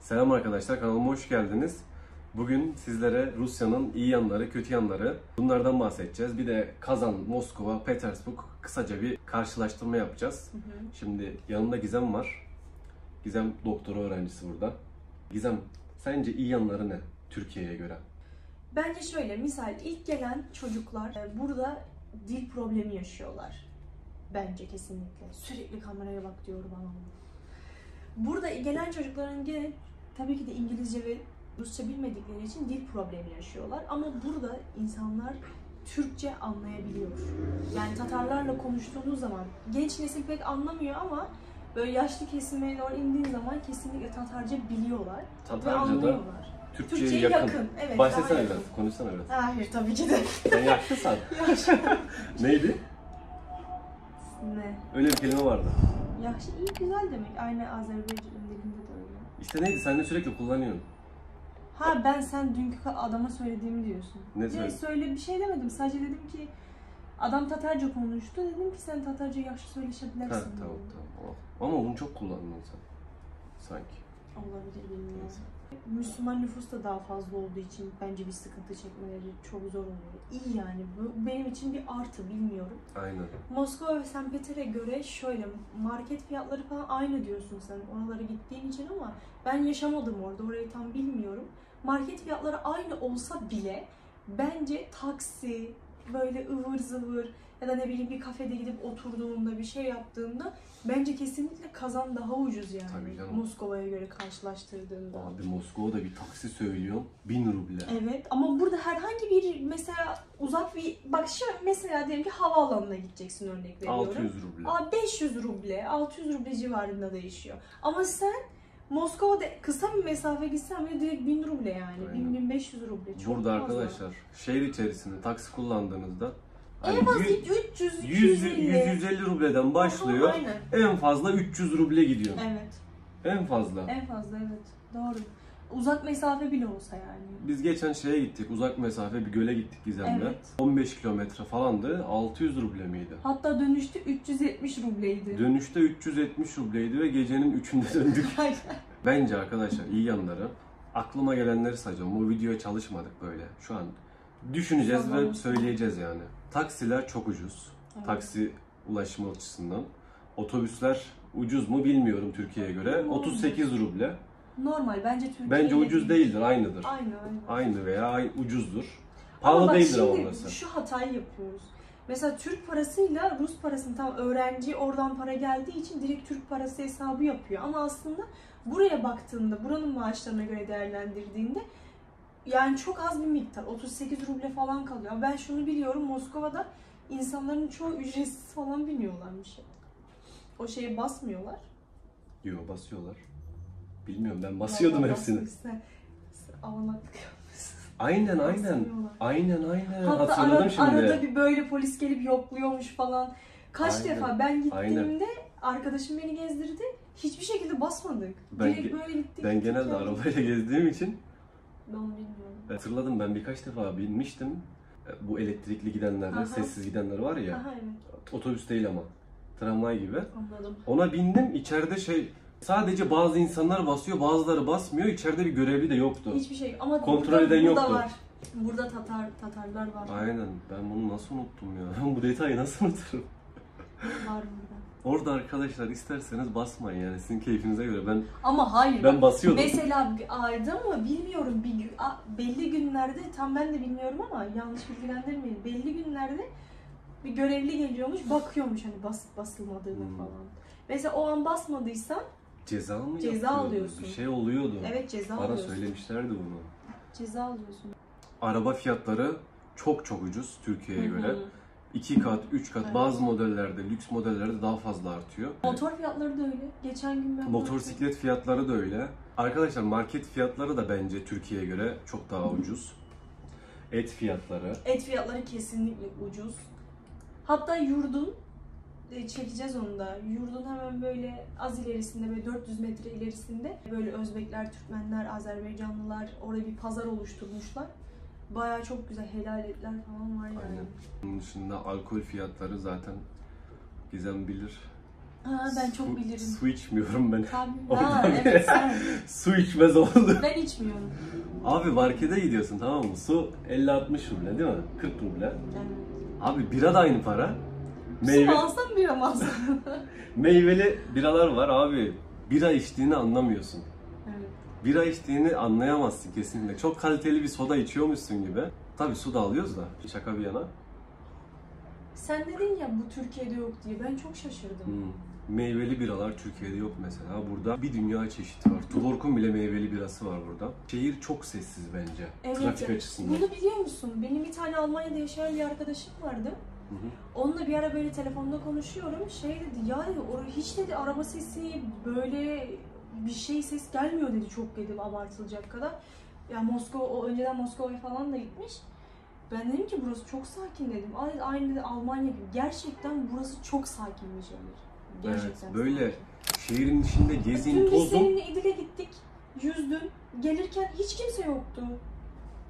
Selam arkadaşlar, kanalıma hoş geldiniz. Bugün sizlere Rusya'nın iyi yanları, kötü yanları, bunlardan bahsedeceğiz. Bir de Kazan, Moskova, Petersburg kısaca bir karşılaştırma yapacağız. Şimdi yanında Gizem var. Gizem doktora öğrencisi burada. Gizem, sence iyi yanları ne Türkiye'ye göre? Bence şöyle, misal ilk gelen çocuklar burada dil problemi yaşıyorlar. Bence kesinlikle. Sürekli kameraya bak diyor bana. Burada gelen çocukların gene tabii ki de İngilizce ve Rusça bilmedikleri için dil problemi yaşıyorlar. Ama burada insanlar Türkçe anlayabiliyor. Yani Tatarlarla konuştuğunuz zaman genç nesil pek anlamıyor ama böyle yaşlı kesime doğru indiğin zaman kesinlikle Tatarca biliyorlar. Tatarca ve anlıyorlar. Türkçe'ye yakın. Evet, bahsetsene biraz, konuşsana biraz. Hayır, tabii ki de. Sen yaşlısın. Neydi? Ne? Öyle bir kelime vardı. Yaşlı, iyi, güzel demek. Aynı Azerbaycan'ın dilinde de öyle. İşte neydi? Sen de sürekli kullanıyorsun. Ha, ben sen dünkü adama söylediğimi diyorsun. Ne söyledin? Söyle, bir şey demedim. Sadece dedim ki adam Tatarca konuştu. Dedim ki sen Tatarca yaşlı söyleşebilirsin. Ha, tamam. Ama onu çok kullandın sen. Sanki. Olabilir, bilmiyorum. Müslüman nüfus da daha fazla olduğu için bence bir sıkıntı çekmeleri çok zor oluyor. İyi yani, bu benim için bir artı, bilmiyorum. Aynen. Moskova ve St. Peter'e göre şöyle, market fiyatları falan aynı diyorsun sen oralara gittiğin için ama ben yaşamadım orada, orayı tam bilmiyorum. Market fiyatları aynı olsa bile bence taksi, böyle ıvır zıvır ya da ne bileyim bir kafede gidip oturduğumda, bir şey yaptığımda bence kesinlikle Kazan daha ucuz yani Moskova'ya göre karşılaştırdığımda. Abi Moskova'da bir taksi söylüyorum 1000 ruble. Evet ama burada herhangi bir mesela uzak bir bak mesela diyelim ki havaalanına gideceksin, örnek veriyorum. 600 ruble. 500 ruble, 600 ruble civarında değişiyor. Ama sen Moskova'da kısa bir mesafe gitsem bile direkt 1000 ruble yani. 1500 ruble. Çok burada fazla. Arkadaşlar şehir içerisinde taksi kullandığınızda yani en fazla 100-150 rubleden başlıyor. Aha, en fazla 300 ruble gidiyor. Evet. En fazla evet. Doğru. Uzak mesafe bile olsa yani. Biz geçen şeye gittik, uzak mesafe bir göle gittik Gizem'le. Evet. 15 kilometre falandı, 600 ruble miydi? Hatta dönüşte 370 rubleydi. Dönüşte 370 rubleydi ve gecenin 3'ünde döndük. Bence arkadaşlar iyi yanları, aklıma gelenleri sayacağım. Bu videoya çalışmadık böyle. Şu an düşüneceğiz ve söyleyeceğiz yani. Taksiler çok ucuz. Evet. Taksi ulaşımı açısından. Otobüsler ucuz mu bilmiyorum Türkiye'ye göre. 38 ruble. Normal, bence Türkiye'de. Bence ucuz değildir, aynıdır. Aynı veya ucuzdur. Pahalı değildir ama orası. Şu hatayı yapıyoruz. Mesela Türk parasıyla Rus parasını, tam öğrenci oradan para geldiği için direkt Türk parası hesabı yapıyor. Ama aslında buraya baktığında, buranın maaşlarına göre değerlendirdiğinde yani çok az bir miktar, 38 ruble falan kalıyor. Ben şunu biliyorum, Moskova'da insanların çoğu ücretsiz falan biniyorlarmış. O şeye basmıyorlar. Yok, basıyorlar. Bilmiyorum, ben basıyordum hepsini. Avalatlık yapmışsın. Aynen. Hatta arada bir böyle polis gelip yokluyormuş falan. Kaç defa ben gittiğimde arkadaşım beni gezdirdi. Hiçbir şekilde basmadık. Direkt böyle gittik. Ben genelde arabayla gezdiğim için. Ben bilmiyorum. Hatırladım, ben birkaç defa binmiştim. Bu elektrikli gidenler, sessiz gidenler var ya. Aha, evet. Otobüs değil ama. Tramvay gibi. Anladım. Ona bindim, içeride şey... Sadece bazı insanlar basıyor, bazıları basmıyor. İçeride bir görevli de yoktu. Hiçbir şey ama kontrol eden yoktu. Burada var. Burada Tatarlar var. Aynen. Ben bunu nasıl unuttum ya? Ben bu detayı nasıl unuturum? Var burada. Orada arkadaşlar isterseniz basmayın yani, sizin keyfinize göre. Ben ama hayır. Ben basıyordum. Mesela ayda mı bilmiyorum, belli günlerde, tam ben de bilmiyorum ama yanlış bilgilendirmeyin. Belli günlerde bir görevli geliyormuş, bakıyormuş hani basılmadığına falan. Mesela o an basmadıysan ceza mı yapıyorsun? Ceza alıyorsun. Bir şey oluyordu. Evet, ceza alıyorsun. Bana söylemişlerdi bunu. Ceza alıyorsun. Araba fiyatları çok ucuz Türkiye'ye göre. 2 kat, 3 kat, evet. Bazı modellerde, lüks modellerde daha fazla artıyor. Motor fiyatları da öyle. Geçen gün ben motosiklet fiyatları da öyle. Arkadaşlar market fiyatları da bence Türkiye'ye göre çok daha ucuz. Et fiyatları kesinlikle ucuz. Hatta yurdun, çekeceğiz onu da. Yurdun hemen böyle az ilerisinde, böyle 400 metre ilerisinde böyle Özbekler, Türkmenler, Azerbaycanlılar orada bir pazar oluşturmuşlar. Bayağı çok güzel helal etler falan var yani. Aynen. Bunun dışında alkol fiyatları zaten Gizem bilir. Ha, ben çok bilirim. Su içmiyorum ben. Ha, evet, sen. Su içmez oldu. Ben içmiyorum. Abi markete gidiyorsun, tamam mı? Su 50-60 ruble değil mi? 40 ruble. Evet. Abi bira da aynı para. Su alsam bira mı alsam? Meyveli biralar var abi. Bira içtiğini anlamıyorsun. Evet. Bira içtiğini anlayamazsın kesinlikle. Çok kaliteli bir soda içiyormuşsun gibi. Tabii su da alıyoruz da. Şaka bir yana. Sen dedin ya bu Türkiye'de yok diye. Ben çok şaşırdım. Hmm. Meyveli biralar Türkiye'de yok mesela. Burada bir dünya çeşidi var. Tulork'un bile meyveli birası var burada. Şehir çok sessiz bence. Evet, trafik açısından. Bunu biliyor musun? Benim bir tane Almanya'da yaşayan bir arkadaşım vardı. Hı hı. Onunla bir ara böyle telefonda konuşuyorum. Şey dedi, ya hiç dedi araba sesi böyle bir şey ses gelmiyor dedi. Çok dedi abartılacak kadar. Ya Moskova, o önceden Moskova'ya falan da gitmiş. Ben dedim ki burası çok sakin dedim. Aynı dedi, Almanya gibi. Gerçekten burası çok sakin bir şehir. Gerçekten. Evet, böyle şehrin içinde gezin, tozun. Dün biz seninle İdil'e gittik, yüzdün. Gelirken hiç kimse yoktu.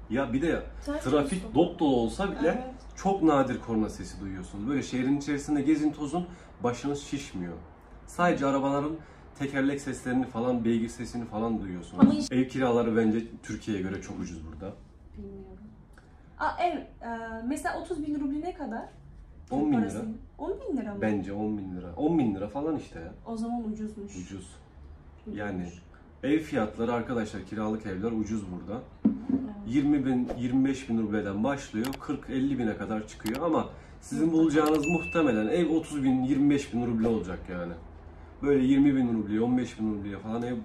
Ya bir de trafik dop dolu olsa bile evet, çok nadir korna sesi duyuyorsunuz. Böyle şehrin içerisinde gezin tozun, başınız şişmiyor. Sadece arabaların tekerlek seslerini falan, beygir sesini falan duyuyorsunuz. Ama ev kiraları bence Türkiye'ye göre çok ucuz burada. Bilmiyorum. Aa, ev mesela 30.000 ruble ne kadar? 10.000 lira. 10.000 lira mı? Bence 10.000 lira. 10.000 lira falan işte ya. O zaman ucuzmuş. Ucuz. Yani ev fiyatları arkadaşlar, kiralık evler ucuz burada. 20.000-25.000 rubleden başlıyor, 40-50.000'e kadar çıkıyor ama sizin bulacağınız muhtemelen ev 30.000-25.000 ruble olacak yani. Böyle 20.000 rubleye, 15.000 rubleye falan ev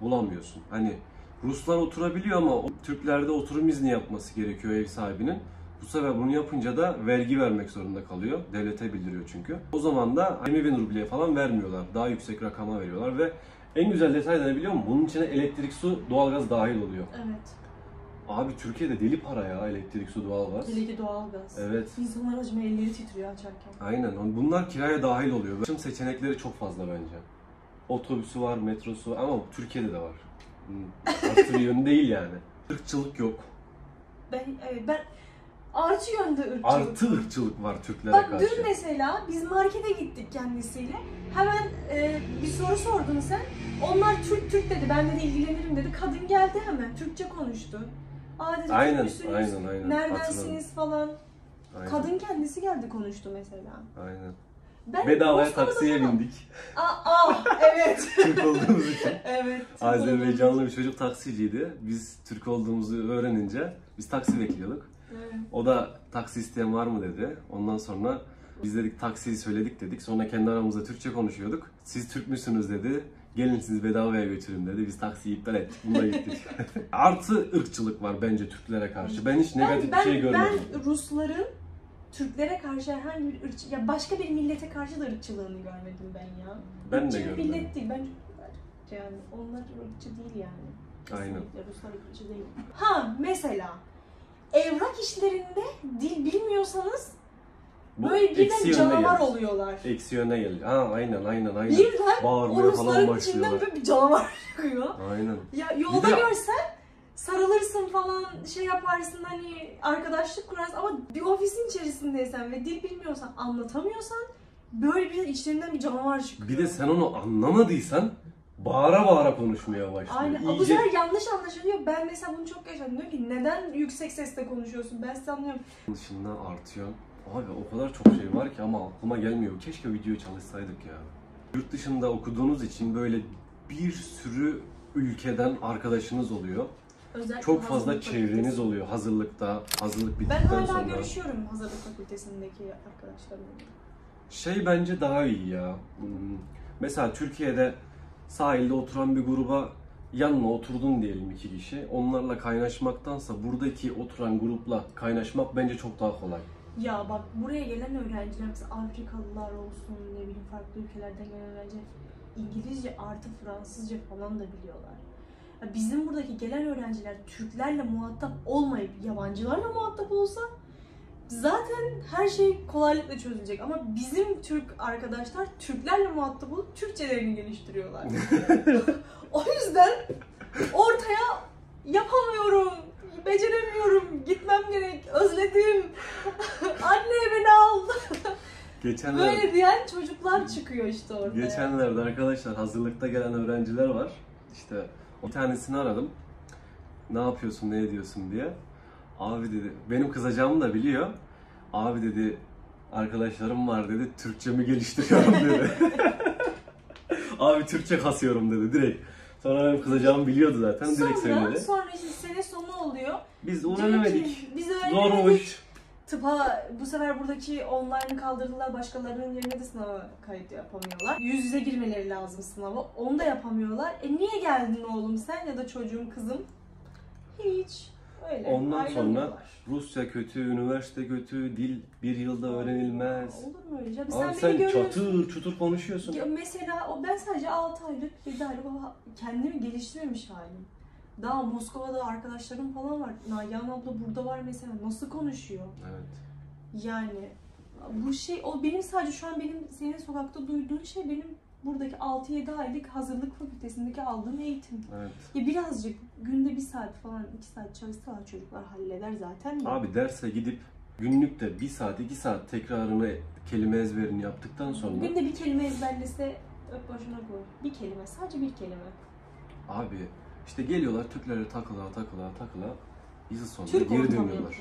bulamıyorsun. Hani Ruslar oturabiliyor ama Türklerde oturum izni yapması gerekiyor ev sahibinin. Bu sefer bunu yapınca da vergi vermek zorunda kalıyor. Devlete bildiriyor çünkü. O zaman da 20.000 rubleye falan vermiyorlar. Daha yüksek rakama veriyorlar ve en güzel detay da ne biliyor musun? Bunun içine elektrik, su, doğalgaz dahil oluyor. Evet. Abi Türkiye'de deli para ya, elektrik, su, doğalgaz. Deli ki doğalgaz. Evet. İnsanlar acaba elleri titriyor açarken. Aynen. Bunlar kiraya dahil oluyor. Şimdi seçenekleri çok fazla bence. Otobüsü var, metrosu ama Türkiye'de de var. Artı bir yönü değil yani. Irkçılık yok. Ben artı yönde ırkçılık. Artı ırkçılık var Türklere bak, karşı. Bak dün mesela biz markete gittik kendisiyle. Hemen bir soru sordun sen. Onlar Türk dedi. Ben de ilgilenirim dedi. Kadın geldi hemen. Türkçe konuştu. Adeta aynen. Neredensiniz falan. Aynen. Kadın kendisi geldi konuştu mesela. Aynen. Ben bedavaya taksiye bindik. Evet. Türk olduğumuz için. Evet. Azerbaycanlı bir çocuk taksiciydi. Biz Türk olduğumuzu öğrenince biz taksi bekliyorduk. Evet. O da taksi isteyen var mı dedi. Ondan sonra biz dedik taksiyi söyledik dedik. Sonra kendi aramızda Türkçe konuşuyorduk. Siz Türk müsünüz dedi. Gelin siz bedavaya götürün dedi. Biz taksiyi iptal ettik. Buna gittik. Artı ırkçılık var bence Türklere karşı. Ben hiç negatif bir şey görmedim. Ben Rusların Türklere karşı herhangi bir ya başka bir millete karşı da ırkçılığını görmedim ben ya. Ben de görmedim. Millet değil. Ben Türkler. Yani onlar ırkçı değil yani. Kesinlikle. Aynen. Ruslar ırkçı değil. Ha mesela evrak işlerinde dil bilmiyorsanız bu böyle birden canavar oluyorlar. Eksi yöne geliyor. Ha aynen. Birden o Rusların içinden böyle bir canavar çıkıyor. Aynen. Ya yolda görsen sarılırsın falan şey yaparsın, hani arkadaşlık kurarsın ama bir ofisin içerisindeysen ve dil bilmiyorsan, anlatamıyorsan böyle bir içlerinden bir canavar çıkıyor. Bir de sen onu anlamadıysan bağıra bağıra konuşmaya başlıyor. Aynen. İyice... Bu sefer yanlış anlaşılıyor. Ben mesela bunu çok yaşadım. Diyor ki neden yüksek sesle konuşuyorsun? Ben sizi anlıyorum. Dışından artıyor. Abi o kadar çok şey var ki ama aklıma gelmiyor. Keşke video çalışsaydık ya. Yurt dışında okuduğunuz için böyle bir sürü ülkeden arkadaşınız oluyor. Özellikle çok fazla çevreniz oluyor hazırlıkta, hazırlık bittikten sonra. Ben hala görüşüyorum hazırlık fakültesindeki arkadaşlarımla. Şey bence daha iyi ya. Mesela Türkiye'de sahilde oturan bir gruba yanına oturdun diyelim iki kişi. Onlarla kaynaşmaktansa buradaki oturan grupla kaynaşmak bence çok daha kolay. Ya bak buraya gelen öğrenciler, mesela Afrikalılar olsun, ne bileyim farklı ülkelerden gelen öğrenciler İngilizce artı Fransızca falan da biliyorlar. Ya bizim buradaki gelen öğrenciler Türklerle muhatap olmayıp yabancılarla muhatap olsa zaten her şey kolaylıkla çözülecek ama bizim Türk arkadaşlar Türklerle muhatap olup Türkçelerini geliştiriyorlar. O yüzden ortaya yapamıyorum, beceremiyorum, gitmem gerek, özledim, anne beni al Geçenler, böyle diyen çocuklar çıkıyor işte orada. Geçenlerde arkadaşlar hazırlıkta gelen öğrenciler var. İşte bir tanesini aradım. Ne yapıyorsun, ne ediyorsun diye. Abi dedi, benim kızacağımı da biliyor. Abi dedi, arkadaşlarım var dedi, Türkçemi geliştiriyorum dedi. Abi Türkçe kasıyorum dedi direkt. Sonra benim kızacağımı biliyordu zaten, direkt söyledi. Sonra işte sene sonu oluyor. Biz öğrenemedik. Biz öğrenemedik. Zormuş. Tıpa bu sefer buradaki online kaldırdılar, başkalarının yerine de sınava kayıt yapamıyorlar. Yüz yüze girmeleri lazım sınava, onu da yapamıyorlar. E niye geldin oğlum sen ya da çocuğum kızım? Hiç. Öyle. Ondan sonra Rusya kötü, üniversite kötü, dil bir yılda öğrenilmez. Olur mu öyle? Abi sen çatır çutur konuşuyorsun. Ya mesela ben sadece 6 aylık, 7 aylık kendimi geliştirmemiş halim. Daha Moskova'da arkadaşlarım falan var. Nagihan abla burada var mesela. Nasıl konuşuyor? Evet. Yani bu şey, o benim sadece şu an benim senin sokakta duyduğun şey benim buradaki 6-7 aylık hazırlık fakültesindeki aldığım eğitim. Evet. Ya birazcık günde 1 saat falan 2 saat çalışsalar çocuklar halleder zaten. Ya. Abi derse gidip günlükte 1 saat 2 saat tekrarını, kelime ezberini yaptıktan sonra. Günde bir kelime ezberlese öp başına koy. Bir kelime, sadece bir kelime. Abi İşte geliyorlar, Türklere takıla, yıl sonunda Türk geri dönüyorlar.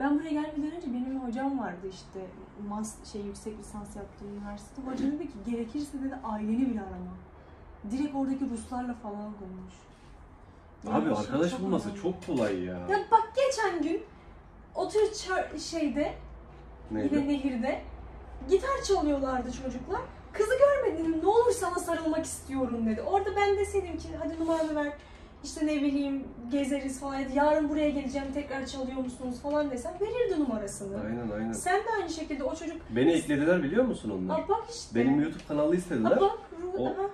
Ben buraya gelmeden önce benim hocam vardı işte, yüksek lisans yaptığım üniversite. Hoca dedi ki, gerekirse dedi aileni bile arama. Direkt oradaki Ruslarla falan konuşmuş. Yani abi arkadaş bulması çok kolay ya. Ya bak geçen gün, otur nehirde, gitar çalıyorlardı çocuklar. Kızı görmedin, ne olur sana sarılmak istiyorum dedi. Orada ben deseydim ki hadi numaranı ver, işte ne bileyim gezeriz falan, yarın buraya geleceğim tekrar çalıyor musunuz falan desem verirdi numarasını. Aynen. Sen de aynı şekilde o çocuk... Beni eklediler biliyor musun onlar? Aa, bak işte. Benim YouTube kanalı istediler. Aa, bak.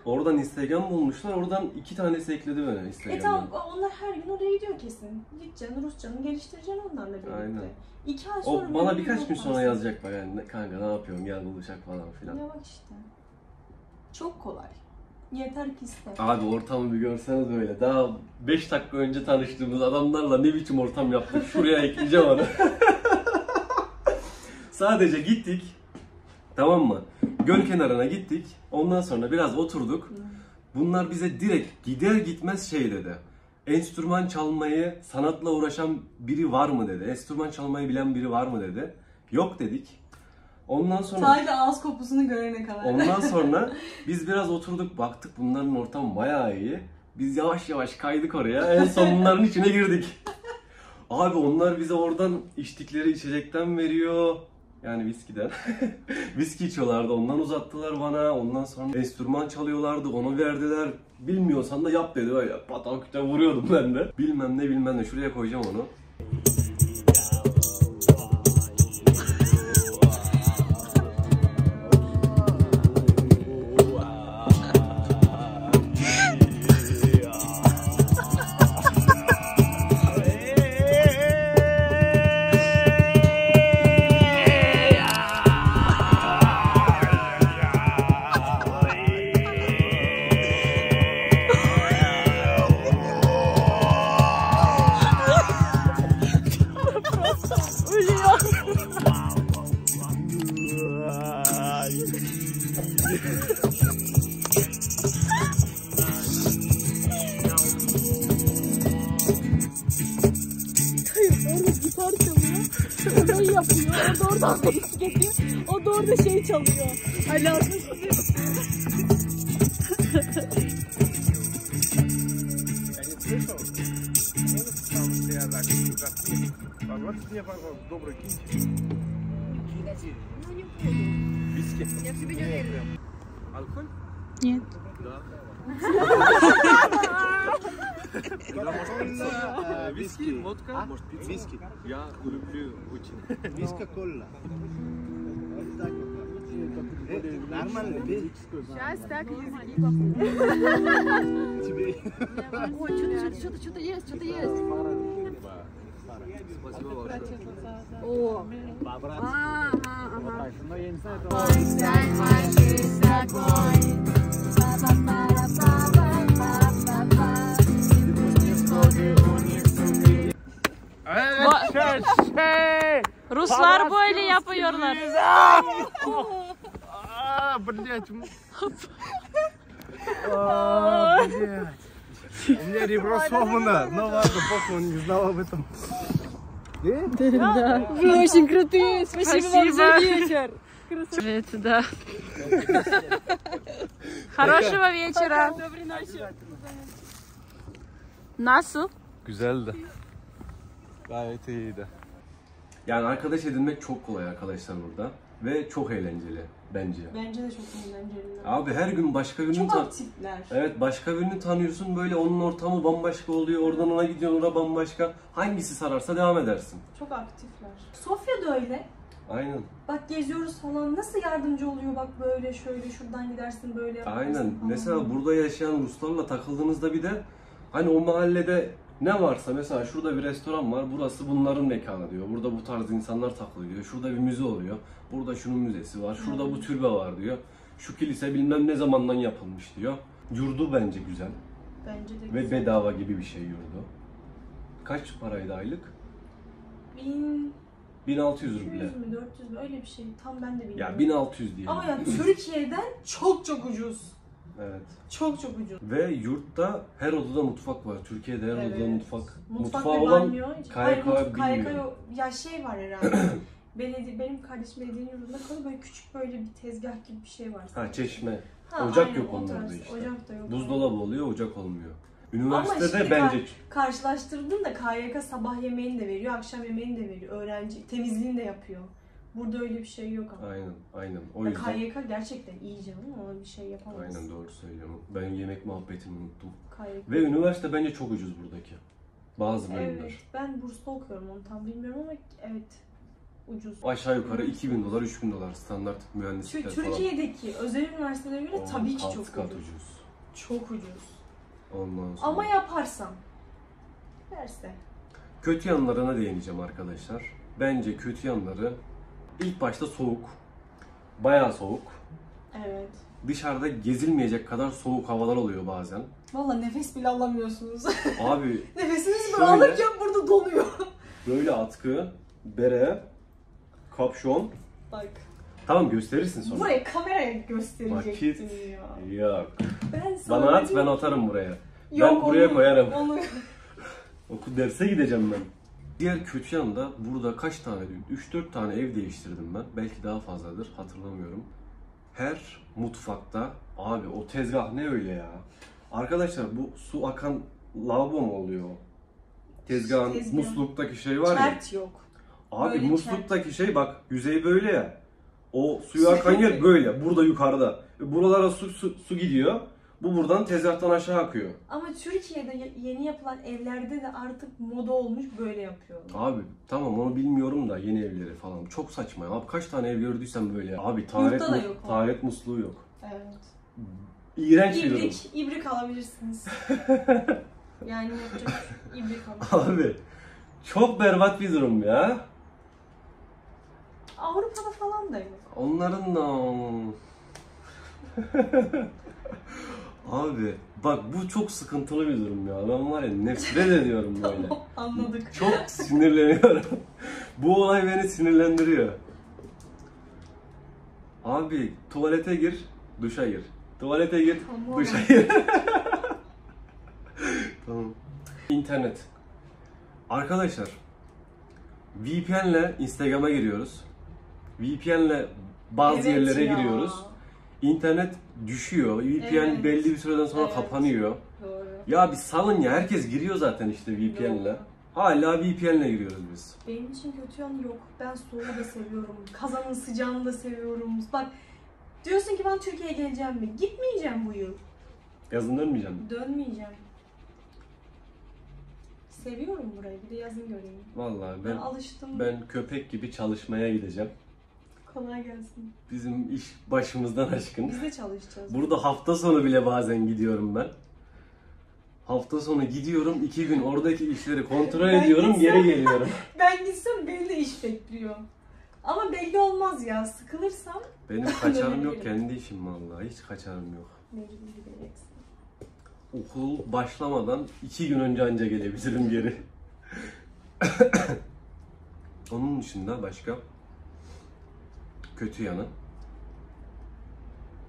Oradan Instagram bulmuşlar, oradan 2 tanesi ekledi beni Instagram'dan. E tamam, onlar her gün oraya gidiyor kesin. Gideceksin, Rusçanı geliştireceksin onlarla birlikte. Aynen. 2 ay sonra... O bana birkaç gün sonra yazacak bak yani, kanka ne yapıyorsun, gel buluşak falan filan. Ya bak işte. Çok kolay. Yeter ki iste. Abi ortamı bir görseniz böyle, daha 5 dakika önce tanıştığımız adamlarla ne biçim ortam yaptık, şuraya ekleyeceğim onu. Sadece gittik, tamam mı? Göl kenarına gittik, ondan sonra biraz oturduk. Bunlar bize direkt gider gitmez şey dedi. Enstrüman çalmayı, sanatla uğraşan biri var mı dedi. Enstrüman çalmayı bilen biri var mı dedi. Yok dedik. Ondan sonra... Sadece ağız kopusunu görene kadar. Ondan sonra biz biraz oturduk, baktık bunların ortamı bayağı iyi. Biz yavaş yavaş kaydık oraya, en son bunların içine girdik. Abi onlar bize oradan içtikleri içecekten veriyor. Yani viskiden. Viski içiyorlardı, ondan uzattılar bana. Ondan sonra enstrüman çalıyorlardı, onu verdiler. Bilmiyorsan da yap dedi böyle. Pataküte vuruyordum ben de. Bilmem ne. Şuraya koyacağım onu. O da orada şey çalıyor. Alakası yok. Виски, водка, может пить виски. Я люблю очень. Виска кола. Нормально пить. Сейчас так языки похожи. Тебе. О, что-то есть, что-то есть. О. Но я не знаю этого. Стань моей строкой. Русский Ruslar böyle yapıyorlar. У меня ребро сломано, но ладно, похуй, он не знал об этом. Да. Вы очень крутые, спасибо вам за вечер. Красавица, да. Хорошего вечера. Доброй ночи. Nasıl? Güzeldi. Gayet iyiydi. Yani arkadaş edinmek çok kolay arkadaşlar burada ve çok eğlenceli bence. Bence de çok eğlenceli. Abi her gün başka birini Evet, başka birini tanıyorsun, böyle onun ortamı bambaşka oluyor. Oradan ona gidiyorsun, orada bambaşka. Hangisi sararsa devam edersin. Çok aktifler. Sofya da öyle. Aynen. Bak geziyoruz falan, nasıl yardımcı oluyor, bak böyle şöyle şuradan gidersin, böyle yaparsın. Aynen. Falan. Mesela burada yaşayan Ruslarla takıldığınızda bir de hani o mahallede ne varsa, mesela şurada bir restoran var, burası bunların mekanı diyor. Burada bu tarz insanlar takılıyor. Şurada bir müze oluyor. Burada şunun müzesi var. Şurada bu türbe var diyor. Şu kilise bilmem ne zamandan yapılmış diyor. Yurdu bence güzel. Bence de güzel. Ve bedava gibi bir şey yurdu. Kaç paraydı aylık? 1600 ruble. 400 mü 400 mü öyle bir şey. Tam ben de bilmiyorum. Ya 1600 diyelim. Ama yani Türkiye'den çok çok ucuz. Evet. Çok çok ucuz. Ve yurtta her odada mutfak var. Türkiye'de her odada mutfak. Mutfağı olan KYK bilmiyor. Ya şey var herhalde. Benim kardeşim belediyenin yurdunda kalıyor. Böyle küçük böyle bir tezgah gibi bir şey var. Ha çeşme. Ha, ocak aynen, yok onlarda işte. Ocak da yok. Buzdolabı oluyor, ocak olmuyor. Üniversitede ama bence... karşılaştırdım da KYK sabah yemeğini de veriyor, akşam yemeğini de veriyor. Öğrenci temizliğini de yapıyor. Burada öyle bir şey yok ama. Aynen, aynen. O yüzden... KYK gerçekten iyi canım, ona bir şey yapamazsın. Aynen, doğru söylüyorum. Ben yemek muhabbetini unuttum. KYK. Ve üniversite bence çok ucuz buradaki. Bazı bölümler. Evet, ben burslu okuyorum, onu tam bilmiyorum ama evet, ucuz. Aşağı yukarı evet. 2000 dolar, 3000 dolar standart mühendislikler falan. Türkiye'deki özel üniversitelere göre tabii ki çok ucuz. Çok ucuz. Ondan sonra... Ama yaparsam, derse. Kötü yanlarına değineceğim arkadaşlar. Bence kötü yanları... İlk başta soğuk, bayağı soğuk. Evet. Dışarıda gezilmeyecek kadar soğuk havalar oluyor bazen. Vallahi nefes bile alamıyorsunuz. Abi. Nefesiniz böyle alırken burada donuyor. Böyle atkı, bere, kapşon. Bak. Tamam, gösterirsin sonra. Buraya kameraya gösterecektin ya. Yok. Ben sana bana at, ben atarım buraya. Yok, ben buraya koyarım. Onu... Okul derse gideceğim ben. Diğer kötü yanı da burada kaç tane, 3-4 tane ev değiştirdim ben. Belki daha fazladır, hatırlamıyorum. Her mutfakta, abi o tezgah ne öyle ya? Arkadaşlar bu su akan lavabo mu oluyor? Tezgahın musluktaki şey var ya. Çert yok. Abi böyle musluktaki şey bak, yüzey böyle ya. O suyu akan yer böyle, burada yukarıda. Buralara su gidiyor. Bu buradan tezgahtan aşağı akıyor. Ama Türkiye'de yeni yapılan evlerde de artık moda olmuş, böyle yapıyorlar. Abi tamam, onu bilmiyorum da yeni evleri falan. Çok saçma ya. Abi kaç tane ev gördüysem böyle. Abi tuvalet musluğu yok. Evet. İğrenç bir durum. İbrik alabilirsiniz. Yani yapacak ibrik alabilirsiniz. Abi çok berbat bir durum ya. Avrupa'da falan da yok. Onların da... Abi bak bu çok sıkıntılı bir durum ya. Ben var ya nefret ediyorum böyle. Tamam, anladık. Çok sinirleniyorum. Bu olay beni sinirlendiriyor. Abi tuvalete gir, duşa gir. Tuvalete gir, tamam, duşa gir. Tamam. İnternet. Arkadaşlar VPN'le Instagram'a giriyoruz. VPN'le bazı yerlere giriyoruz. İnternet düşüyor, VPN belli bir süreden sonra kapanıyor. Doğru. Ya bir salın ya, herkes giriyor zaten işte VPN'le. Hala VPN'le giriyoruz biz. Benim için kötü yanı yok. Ben soğuğu da seviyorum, Kazan'ın sıcağını da seviyorum. Bak diyorsun ki ben Türkiye'ye geleceğim mi? Gitmeyeceğim bu yıl. Yazın dönmeyeceğim mi? Dönmeyeceğim. Seviyorum burayı, bir de yazın göreyim. Vallahi ben alıştım. Ben köpek gibi çalışmaya gideceğim. Kolay gelsin. Bizim iş başımızdan aşkın. Biz de çalışacağız. Burada hafta sonu bile bazen gidiyorum ben. Hafta sonu gidiyorum, 2 gün oradaki işleri kontrol ediyorum, geri geliyorum. Ben gitsem beni de iş bekliyor. Ama belli olmaz ya, sıkılırsam. Benim kaçarım yok, kendi işim vallahi, hiç kaçarım yok. Okul başlamadan 2 gün önce anca gelebilirim geri. Onun dışında başka kötü yanı.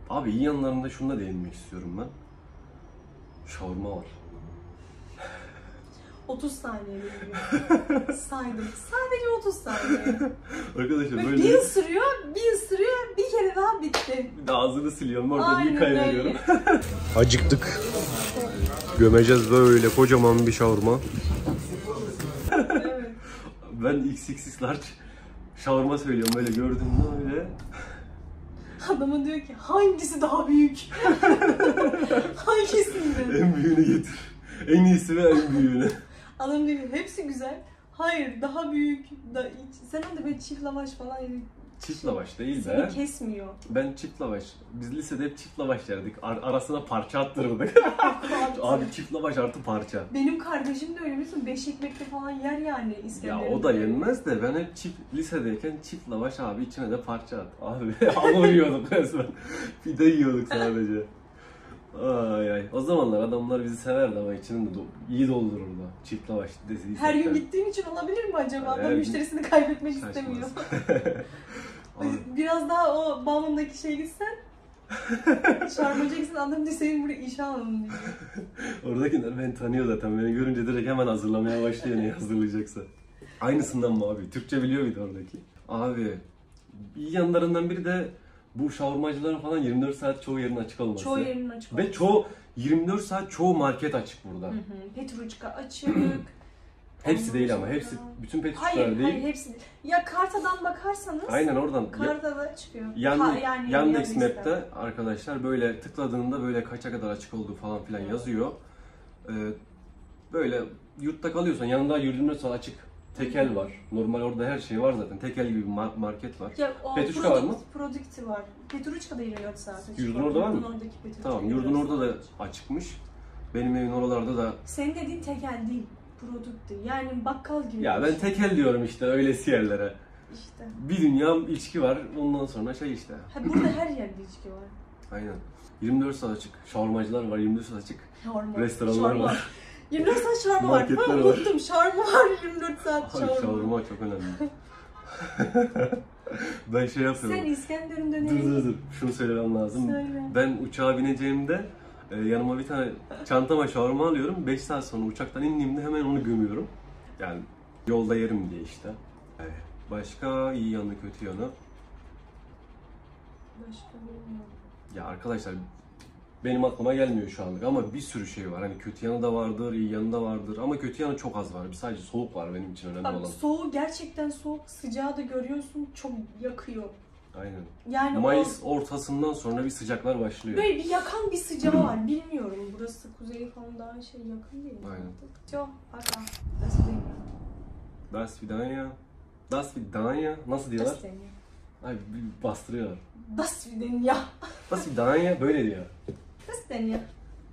Abi iyi yanlarında şunu da değinmek istiyorum ben. Şaurma var. 30 saniye veriyor. Saydım. Sadece 30 saniye. Arkadaşlar böyle... Bir ısırıyor, bir ısırıyor, bir kere daha bitti. Bir de ağzını siliyorum, orada bir kaynıyorum. Acıktık. Gömeceğiz böyle kocaman bir şaurma. Evet. Ben XXX large şaurma söylüyorum böyle, gördüm mü öyle. Adamın diyor ki hangisi daha büyük? Hangisini? En büyüğünü getir. En iyisi ve en büyüğünü. Adam diyor hepsi güzel. Hayır daha büyük. Sen de böyle çift lavaş falan yedin. Çift lavaş değil de. Seni kesmiyor. Ben çift lavaş. Biz lisede hep çift lavaş yerdik. Arasına parça attırırdık. Abi çift lavaş artı parça. Benim kardeşim de öyle biliyorsun. 5 ekmekte falan yer yani. Ya o da yenmez de ben hep çift, lisedeyken çift lavaş abi içine de parça at. Abi hamur yiyorduk resmen. Pide yiyorduk sadece. Ay ay. O zamanlar adamlar bizi severdi ama içini de iyi doldururdu. Çift lavaş deseydi. Her gün gittiğim için olabilir mi acaba? Adam müşterisini kaybetmek istemiyor. Biraz daha o balondaki şey gitsen. Şarmacı gitsen adam diye senin buraya işe alalım diyor. Oradakiler beni tanıyor zaten. Beni görünce direkt hemen hazırlamaya başlıyor ne hazırlayacaksa. Aynısından mı abi? Türkçe biliyor muydu oradaki? Abi iyi yanlarından biri de bu şavurmacıların falan 24 saat çoğu yerin açık olması. Çoğu yerin açık olması. Ve çoğu 24 saat çoğu market açık burada. Petrushka açık. Hepsi değil ama hepsi, bütün Petrushkalar değil. Hayır hepsi değil. Ya kartadan bakarsanız. Aynen oradan. Kartada çıkıyor. Yandex Map'te arkadaşlar böyle tıkladığında böyle kaça kadar açık olduğu falan filan yazıyor. Böyle yurtta kalıyorsan yanında 24 saat açık. Tekel var. Normal orada her şey var zaten. Tekel gibi bir market var. Ya, Petrushka var mı? Produkti var. Petrushka da yürüyor zaten. Yurdun orada var mı? Tamam, yurdun orada da açıkmış. Benim evin oralarda da... Senin dediğin tekel değil, produkti. Yani bakkal gibi. Ya ben tekel diyorum işte öylesi yerlere. İşte. Bir dünya içki var, ondan sonra şey işte. Ha, burada her yerde içki var. Aynen. 24 saat açık. Şaurmacılar var, 24 saat açık. Restoranlar var. 24 saat şarma var. Ben unuttum. Şarma var 24 saat şarma. Hayır, şarma çok önemli. Ben şey yapıyorum. Sen İskenderun dönelim. Dur. Şunu söylemem lazım. Söyle. Ben uçağa bineceğimde yanıma bir tane çantama şarma alıyorum. 5 saat sonra uçaktan indiğimde hemen onu gömüyorum. Yani yolda yerim diye işte. Evet. Başka iyi yanı kötü yanı. Başka bilmiyorum. Ya arkadaşlar benim aklıma gelmiyor şu anlık ama bir sürü şey var. Hani kötü yanı da vardır, iyi yanı da vardır ama kötü yanı çok az var. Sadece soğuk var benim için önemli olan. Bak soğuğu gerçekten soğuk, sıcağı da görüyorsun çok yakıyor. Aynen. Yani Mayıs ortasından sonra bir sıcaklar başlıyor. Böyle bir yakan bir sıcağı var. Bilmiyorum burası kuzey falan daha şey yakın değil mi? Aynen. Çok hatta. Das vidanya. Das vidanya. Nasıl diyorlar? Ay bastırıyorlar. Das vidanya. Das vidanya böyle diyor. Das vidanya.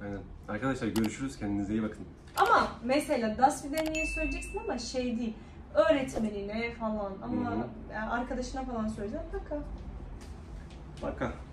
Aynen. Arkadaşlar görüşürüz. Kendinize iyi bakın. Ama mesela das vidanya'yı söyleyeceksin ama şey değil. Öğretmenine falan ama arkadaşına falan söyleyeceksin. Baka. Baka.